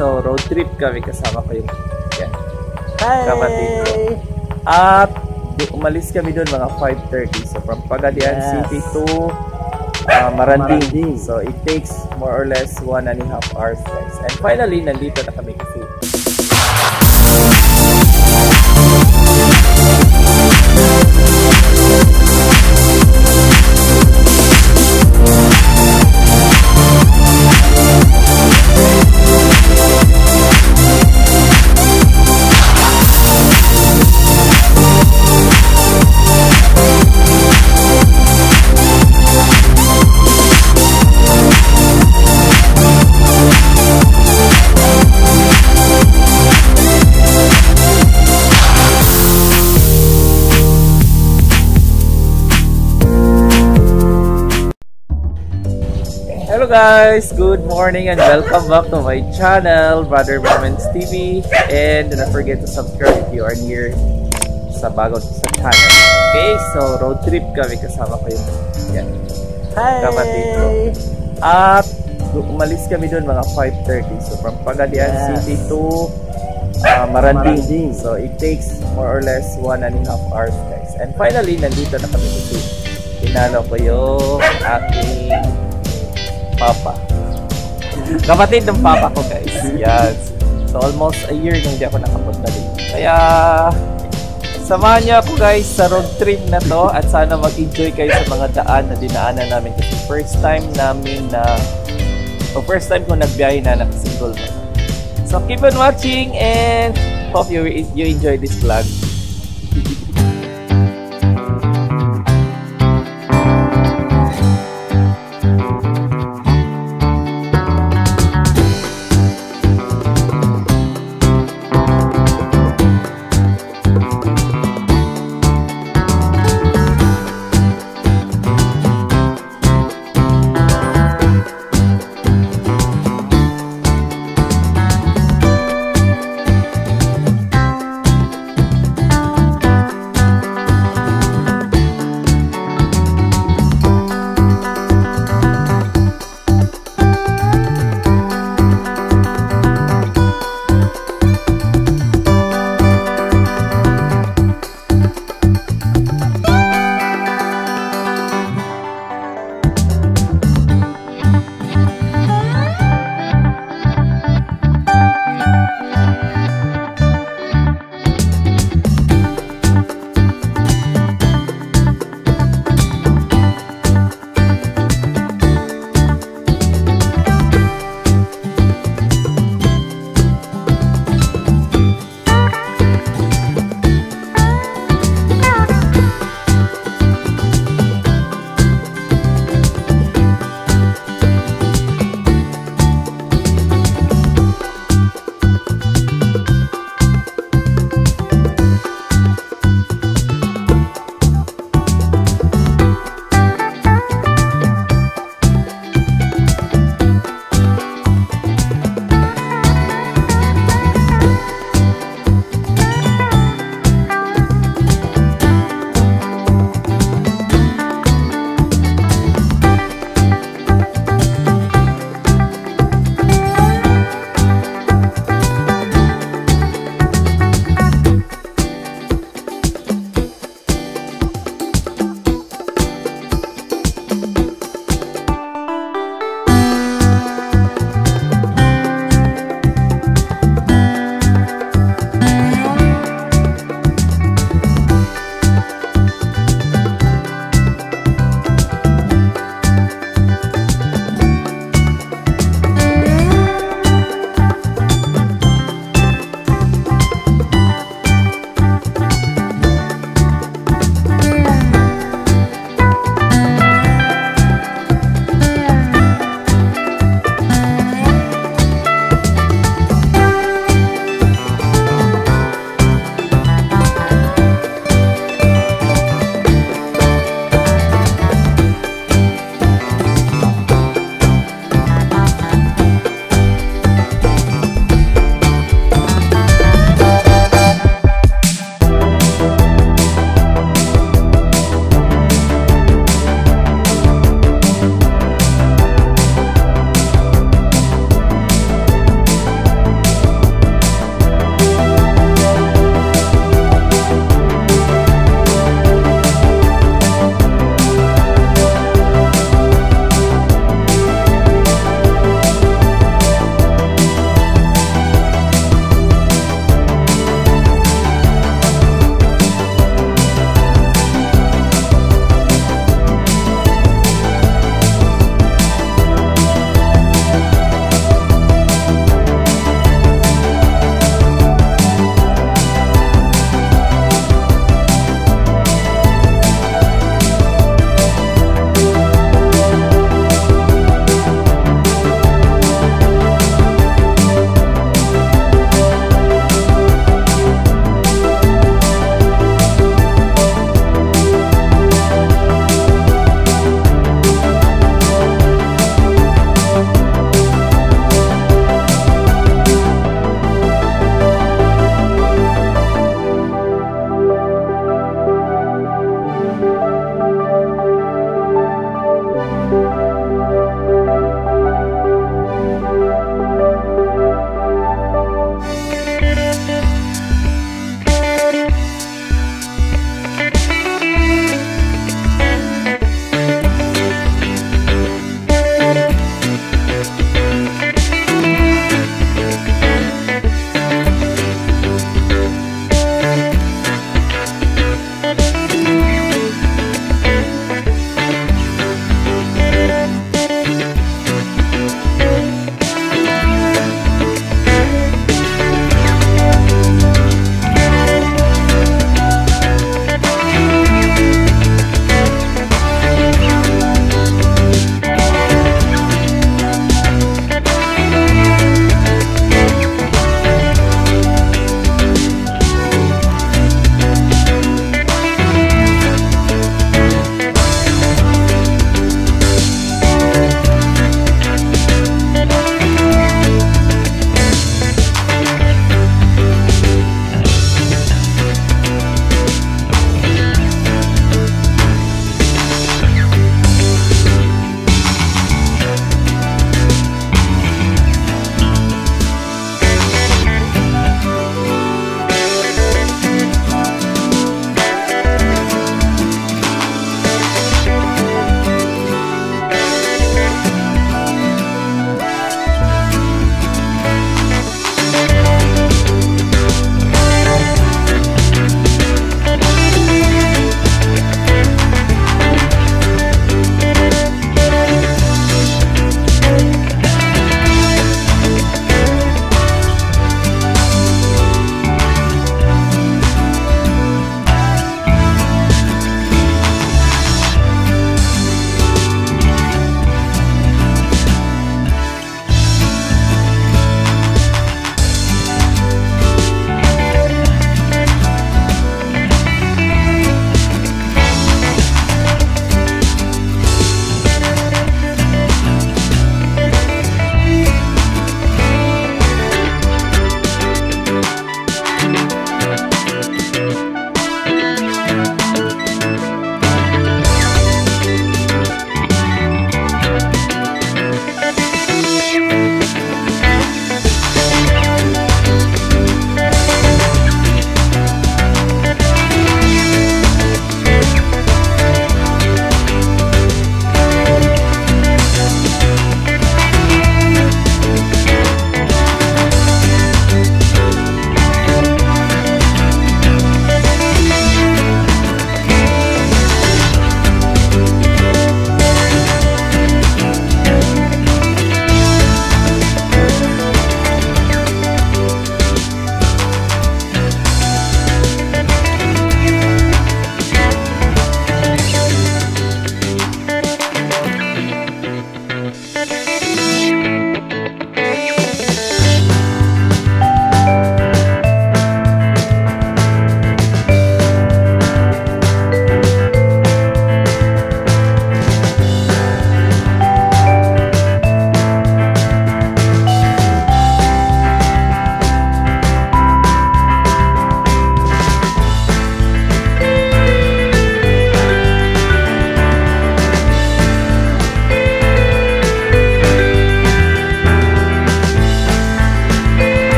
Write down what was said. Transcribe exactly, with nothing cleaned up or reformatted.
So, road trip kami kasama ko yung yan, kapatid ko. At umalis kami doon mga five thirty. So, from Pagadian yes. City to uh, Maranding. Marandi. So, it takes more or less one and a half hours. Guys. And finally, nandito na kami kasi. Hello guys! Good morning and welcome back to my channel, Brader MomentsTV. And don't forget to subscribe if you are near sa bago sa channel. Okay, so road trip kami kasama ko yung yan, kapatid ko. At umalis kami doon mga five thirty. So from Pagadian yes. City to uh, Maranding. Maranding. So it takes more or less one and a half hours guys. And finally, nandito na kami kasi inalo ko yung aking papa. Kapatid ng papa ko guys. Yes. So almost a year nung di ako nakapunta din. Kaya samahan niyo ako guys sa road trip na to at sana mag-enjoy kayo sa mga daan na dinaanan namin kasi first time namin na o first time ko nagbiyahe na nakasingle na. So keep on watching and hope you, you enjoy this vlog.